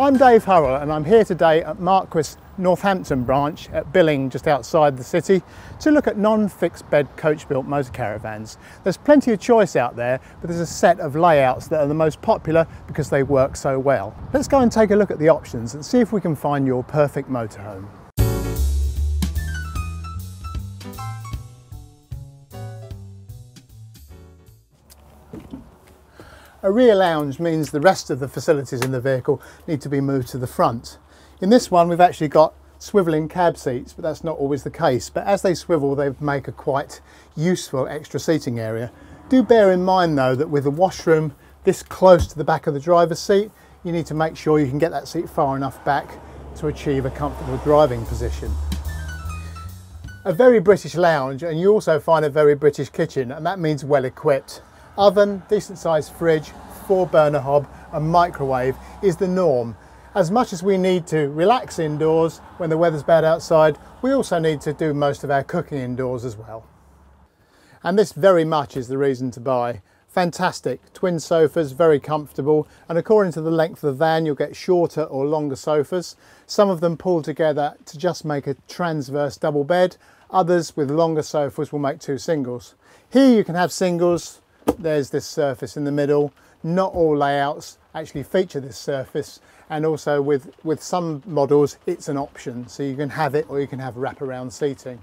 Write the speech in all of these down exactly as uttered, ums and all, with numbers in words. I'm Dave Hurrell and I'm here today at Marquis Northampton branch at Billing, just outside the city, to look at non-fixed bed coach-built motor caravans. There's plenty of choice out there, but there's a set of layouts that are the most popular because they work so well. Let's go and take a look at the options and see if we can find your perfect motorhome. A rear lounge means the rest of the facilities in the vehicle need to be moved to the front. In this one we've actually got swivelling cab seats, but that's not always the case, but as they swivel they make a quite useful extra seating area. Do bear in mind though that with the washroom this close to the back of the driver's seat, you need to make sure you can get that seat far enough back to achieve a comfortable driving position. A very British lounge, and you also find a very British kitchen, and that means well equipped. Oven, decent sized fridge, four burner hob and microwave is the norm. As much as we need to relax indoors when the weather's bad outside, we also need to do most of our cooking indoors as well. And this very much is the reason to buy. Fantastic, twin sofas, very comfortable, and according to the length of the van you'll get shorter or longer sofas. Some of them pull together to just make a transverse double bed, others with longer sofas will make two singles. Here you can have singles. There's this surface in the middle. Not all layouts actually feature this surface, and also with with some models it's an option, so you can have it or you can have wraparound seating.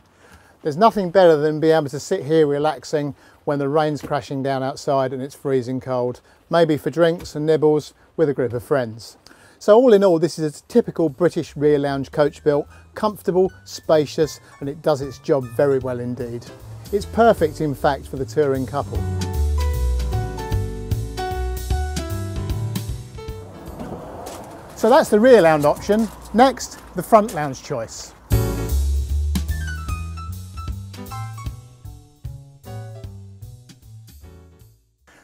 There's nothing better than being able to sit here relaxing when the rain's crashing down outside and it's freezing cold, maybe for drinks and nibbles with a group of friends. So all in all, this is a typical British rear lounge coach built, comfortable, spacious, and it does its job very well indeed. It's perfect in fact for the touring couple. So that's the rear lounge option. Next, the front lounge choice.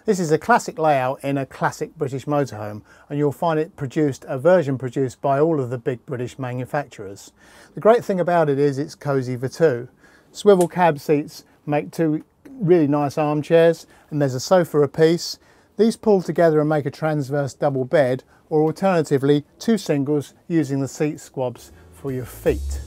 This is a classic layout in a classic British motorhome, and you'll find it produced, a version produced by all of the big British manufacturers. The great thing about it is it's cosy for two. Swivel cab seats make two really nice armchairs, and there's a sofa apiece. These pull together and make a transverse double bed, or alternatively two singles using the seat squabs for your feet.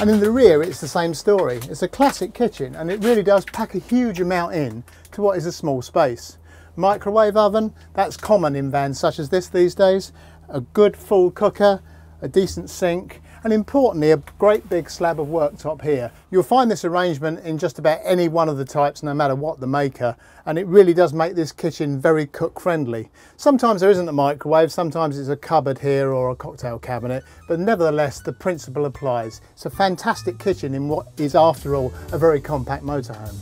And in the rear it's the same story. It's a classic kitchen, and it really does pack a huge amount in to what is a small space. Microwave oven, that's common in vans such as this these days. A good full cooker, a decent sink, and importantly a great big slab of worktop here. You'll find this arrangement in just about any one of the types, no matter what the maker, and it really does make this kitchen very cook friendly. Sometimes there isn't a microwave, sometimes it's a cupboard here or a cocktail cabinet, but nevertheless the principle applies. It's a fantastic kitchen in what is, after all, a very compact motorhome.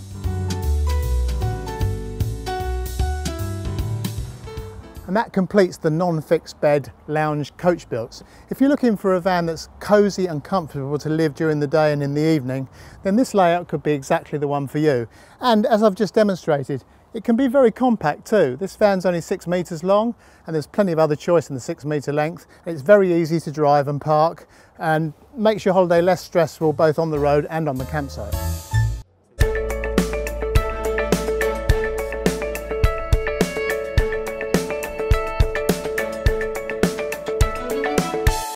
And that completes the non-fixed bed lounge coach builts. If you're looking for a van that's cosy and comfortable to live during the day and in the evening, then this layout could be exactly the one for you. And as I've just demonstrated, it can be very compact too. This van's only six metres long, and there's plenty of other choice in the six metre length. It's very easy to drive and park, and makes your holiday less stressful both on the road and on the campsite.